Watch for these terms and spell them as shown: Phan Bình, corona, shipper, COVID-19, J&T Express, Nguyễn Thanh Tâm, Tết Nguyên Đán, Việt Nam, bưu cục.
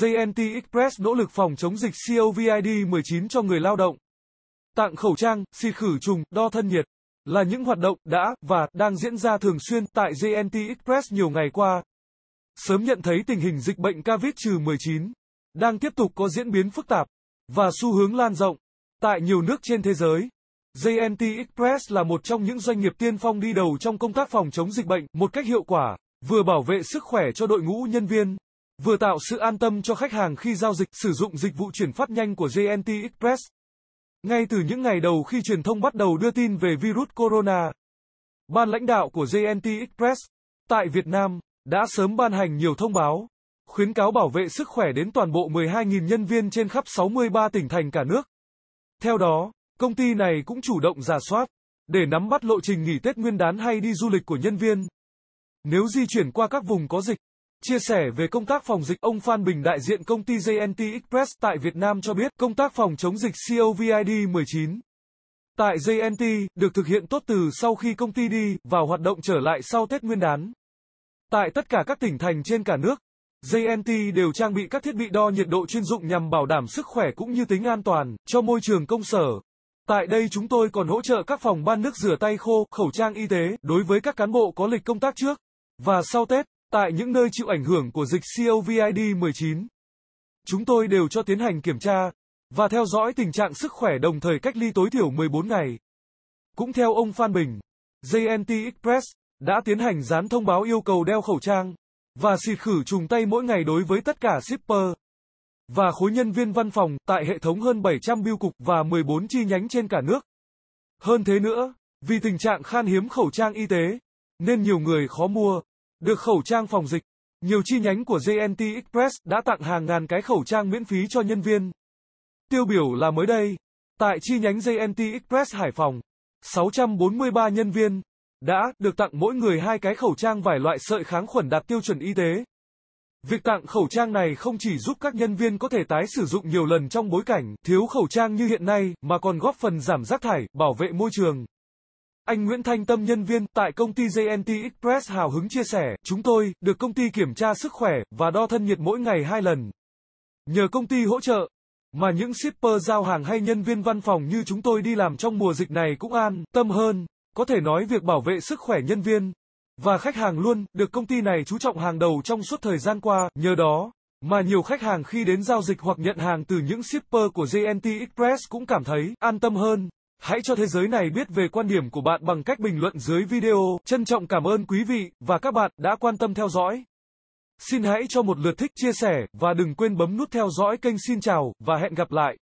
J&T Express nỗ lực phòng chống dịch COVID-19 cho người lao động. Tặng khẩu trang, xịt khử trùng, đo thân nhiệt là những hoạt động đã và đang diễn ra thường xuyên tại J&T Express nhiều ngày qua. Sớm nhận thấy tình hình dịch bệnh COVID-19 đang tiếp tục có diễn biến phức tạp và xu hướng lan rộng tại nhiều nước trên thế giới. J&T Express là một trong những doanh nghiệp tiên phong đi đầu trong công tác phòng chống dịch bệnh một cách hiệu quả, vừa bảo vệ sức khỏe cho đội ngũ nhân viên, vừa tạo sự an tâm cho khách hàng khi giao dịch sử dụng dịch vụ chuyển phát nhanh của J&T Express. Ngay từ những ngày đầu khi truyền thông bắt đầu đưa tin về virus corona, ban lãnh đạo của J&T Express tại Việt Nam đã sớm ban hành nhiều thông báo, khuyến cáo bảo vệ sức khỏe đến toàn bộ 12.000 nhân viên trên khắp 63 tỉnh thành cả nước. Theo đó, công ty này cũng chủ động rà soát để nắm bắt lộ trình nghỉ Tết Nguyên đán hay đi du lịch của nhân viên. Nếu di chuyển qua các vùng có dịch, chia sẻ về công tác phòng dịch, ông Phan Bình, đại diện công ty J&T Express tại Việt Nam cho biết công tác phòng chống dịch COVID-19 tại J&T được thực hiện tốt từ sau khi công ty đi vào hoạt động trở lại sau Tết Nguyên đán. Tại tất cả các tỉnh thành trên cả nước, J&T đều trang bị các thiết bị đo nhiệt độ chuyên dụng nhằm bảo đảm sức khỏe cũng như tính an toàn cho môi trường công sở. Tại đây chúng tôi còn hỗ trợ các phòng ban nước rửa tay khô, khẩu trang y tế đối với các cán bộ có lịch công tác trước và sau Tết. Tại những nơi chịu ảnh hưởng của dịch COVID-19, chúng tôi đều cho tiến hành kiểm tra và theo dõi tình trạng sức khỏe đồng thời cách ly tối thiểu 14 ngày. Cũng theo ông Phan Bình, J&T Express đã tiến hành dán thông báo yêu cầu đeo khẩu trang và xịt khử trùng tay mỗi ngày đối với tất cả shipper và khối nhân viên văn phòng tại hệ thống hơn 700 bưu cục và 14 chi nhánh trên cả nước. Hơn thế nữa, vì tình trạng khan hiếm khẩu trang y tế, nên nhiều người khó mua được khẩu trang phòng dịch, nhiều chi nhánh của J&T Express đã tặng hàng ngàn cái khẩu trang miễn phí cho nhân viên. Tiêu biểu là mới đây, tại chi nhánh J&T Express Hải Phòng, 643 nhân viên đã được tặng mỗi người 2 cái khẩu trang vải loại sợi kháng khuẩn đạt tiêu chuẩn y tế. Việc tặng khẩu trang này không chỉ giúp các nhân viên có thể tái sử dụng nhiều lần trong bối cảnh thiếu khẩu trang như hiện nay mà còn góp phần giảm rác thải, bảo vệ môi trường. Anh Nguyễn Thanh Tâm, nhân viên tại công ty J&T Express hào hứng chia sẻ, chúng tôi được công ty kiểm tra sức khỏe và đo thân nhiệt mỗi ngày 2 lần. Nhờ công ty hỗ trợ, mà những shipper giao hàng hay nhân viên văn phòng như chúng tôi đi làm trong mùa dịch này cũng an tâm hơn, có thể nói việc bảo vệ sức khỏe nhân viên và khách hàng luôn được công ty này chú trọng hàng đầu trong suốt thời gian qua, nhờ đó mà nhiều khách hàng khi đến giao dịch hoặc nhận hàng từ những shipper của J&T Express cũng cảm thấy an tâm hơn. Hãy cho thế giới này biết về quan điểm của bạn bằng cách bình luận dưới video. Trân trọng cảm ơn quý vị và các bạn đã quan tâm theo dõi. Xin hãy cho một lượt thích, chia sẻ và đừng quên bấm nút theo dõi kênh. Xin chào và hẹn gặp lại.